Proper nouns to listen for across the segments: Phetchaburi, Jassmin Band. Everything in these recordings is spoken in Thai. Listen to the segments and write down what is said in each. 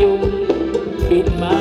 ยุ่งบินมา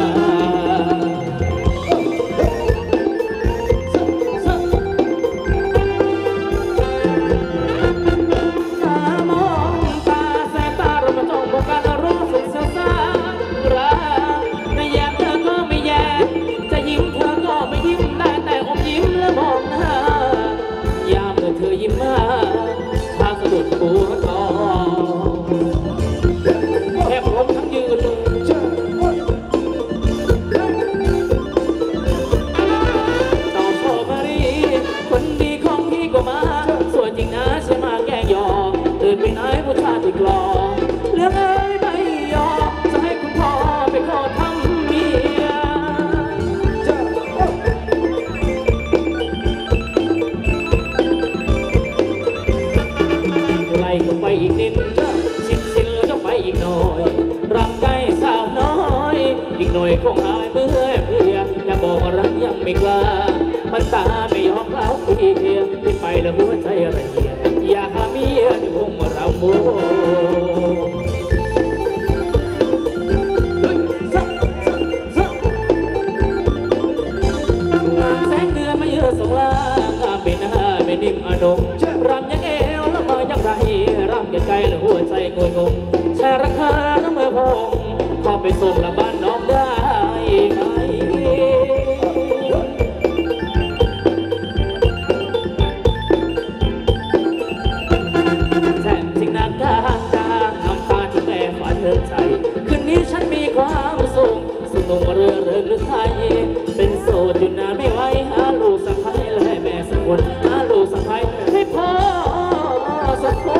คงหายเมื่อเพียงแต่บอกว่ารักยังไม่กล้ามันตาไม่ยอมเล่าอีกเพียงที่ไปแล้วหัวใจอะไรเหี้ยอยากหาเมียที่คงมาเราโมแสงเดือนมาเยอะสงลาเป็นหน้าเป็นนิ่มอดงรำยังเอวแล้วมายังไรรำไกลแล้วหัวใจงงงแช่ราคาแล้วเมื่อพงพอไปส่งละบ้านน้องได้ไงแสงสิ่งนั้นทางทางน้ำตาที่แม่ฝันเธอใจคืนนี้ฉันมีความสุขสุขตรงเรือเรือไทยเป็นโสดอยู่นานไม่ไหวหาลูกสะพ้ายและแม่สักคนหาลูกสะพ้ายให้พ่อสักคน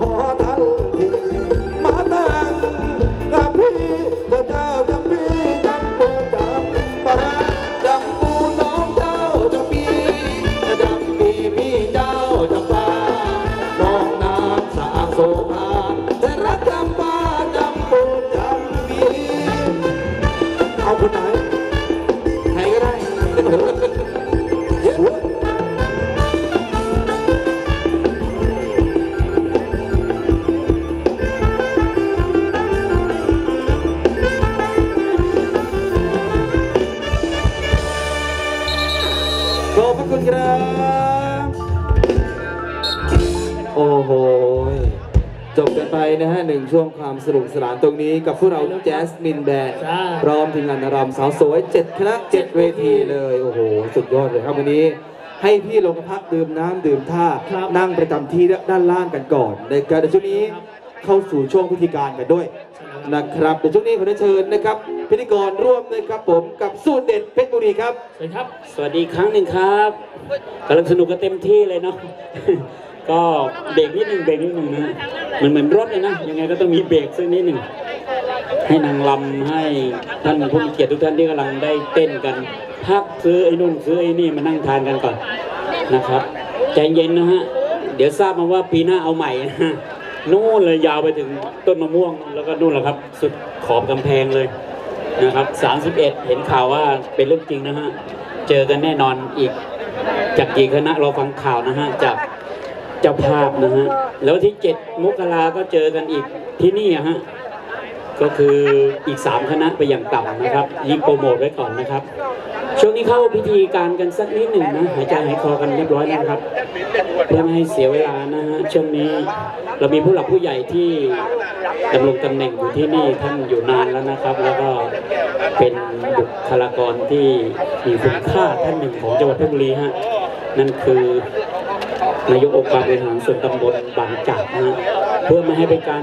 ขอทาน โอ้โหจบกันไปนะฮะหนึ่งช่วงความสนุกสนานตรงนี้กับพวกเราแจสมินแบนด์พร้อมทีมงานนารำสาวสวย7คณะ7เวทีเลยโอ้โหสุดยอดเลยครับวันนี้ให้พี่ลงพักดื่มน้ำดื่มท่านั่งประจำที่ด้านล่างกันก่อนในการช่วงนี้เข้าสู่ช่วงพิธีการกันด้วยนะครับในช่วงนี้ขอเชิญนะครับพิธีกรร่วมนะครับผมกับสูตรเด็ดเพชรบุรีครับสวัสดีครับสวัสดีครั้งหนึ่งครับกำลังสนุกกันเต็มที่เลยเนาะก็เบรกนิดหนึ่งเบรกนิดหนึ่งนะมันเหมือนรถเลยนะยังไงก็ต้องมีเบรกสักนิดหนึ่งให้นางลำให้ท่านผู้มีเกียรติทุกท่านที่กำลังได้เต้นกันพักซื้อไอ้นุ่นซื้อไอ้นี่มานั่งทานกันก่อนนะครับใจเย็นนะฮะเดี๋ยวทราบมาว่าปีหน้าเอาใหม่นะนู่นเลยยาวไปถึงต้นมะม่วงแล้วก็นู่นแหละครับสุดขอบกำแพงเลยนะครับ31เห็นข่าวว่าเป็นเรื่องจริงนะฮะเจอกันแน่นอนอีกจากกี่คณะเราฟังข่าวนะฮะจากเจ้าภาพนะฮะแล้วที่7มกราก็เจอกันอีกที่นี่ฮะก็คืออีก3คณะไปอย่างต่ำนะครับยิ่งโปรโมทไว้ก่อนนะครับช่วงนี้เข้าพิธีการกันสักนิดหนึ่งนะหายใจหายคอกันเรียบร้อยนะครับเพื่อไม่ให้เสียเวลานะฮะช่วงนี้เรามีผู้หลักผู้ใหญ่ที่ดำรงตำแหน่งอยู่ที่นี่ท่านอยู่นานแล้วนะครับแล้วก็เป็นบุคลากรที่มีคุณค่าท่านหนึ่งของจังหวัดเพชรบุรีฮะนั่นคือนายกองค์การบริหารส่วนตำบลบางจากนะเพื่อไม่ให้เป็นการ